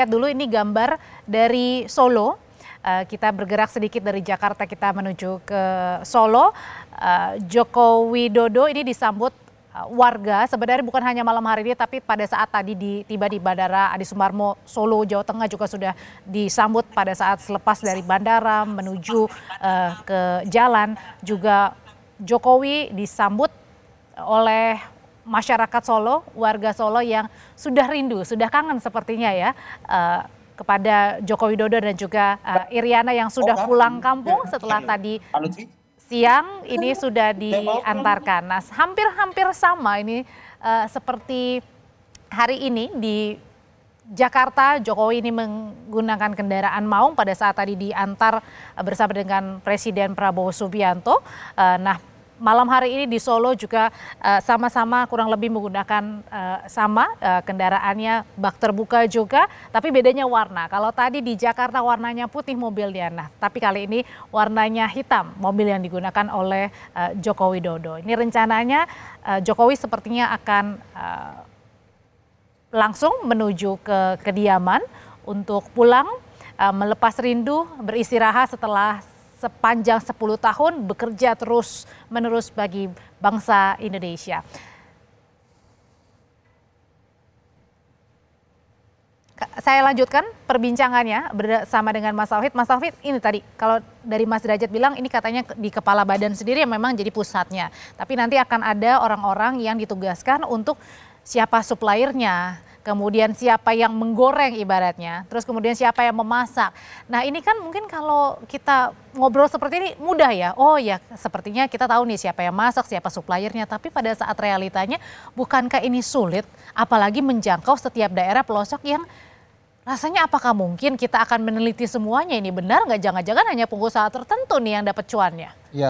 lihat dulu ini gambar dari Solo. Kita bergerak sedikit dari Jakarta, kita menuju ke Solo. Joko Widodo ini disambut warga, sebenarnya bukan hanya malam hari ini, tapi pada saat tadi tiba di Bandara Adi Sumarmo, Solo, Jawa Tengah juga sudah disambut pada saat selepas dari bandara menuju ke jalan. Juga Jokowi disambut oleh masyarakat Solo, warga Solo yang sudah rindu, sudah kangen sepertinya ya, kepada Joko Widodo dan juga Iriana yang sudah pulang kampung setelah tadi siang ini sudah diantarkan. Nah, hampir-hampir sama ini seperti hari ini di Jakarta. Jokowi ini menggunakan kendaraan Maung pada saat tadi diantar bersama dengan Presiden Prabowo Subianto. Nah, malam hari ini di Solo juga sama-sama kurang lebih menggunakan kendaraannya bak terbuka juga, tapi bedanya warna. Kalau tadi di Jakarta warnanya putih mobilnya, nah tapi kali ini warnanya hitam mobil yang digunakan oleh Joko Widodo. Ini rencananya Jokowi sepertinya akan langsung menuju ke kediaman untuk pulang, melepas rindu, beristirahat setelah sepanjang 10 tahun bekerja terus-menerus bagi bangsa Indonesia. Saya lanjutkan perbincangannya bersama dengan Mas Taufik. Mas Taufik, ini tadi kalau dari Mas Drajat bilang ini katanya di kepala badan sendiri yang memang jadi pusatnya. Tapi nanti akan ada orang-orang yang ditugaskan untuk siapa suppliernya, kemudian siapa yang menggoreng ibaratnya, terus kemudian siapa yang memasak. Nah ini kan mungkin kalau kita ngobrol seperti ini mudah ya, oh ya sepertinya kita tahu nih siapa yang masak, siapa suppliernya, tapi pada saat realitanya bukankah ini sulit, apalagi menjangkau setiap daerah pelosok yang rasanya apakah mungkin kita akan meneliti semuanya ini benar nggak, jangan-jangan hanya pengusaha tertentu nih yang dapat cuannya. Ya.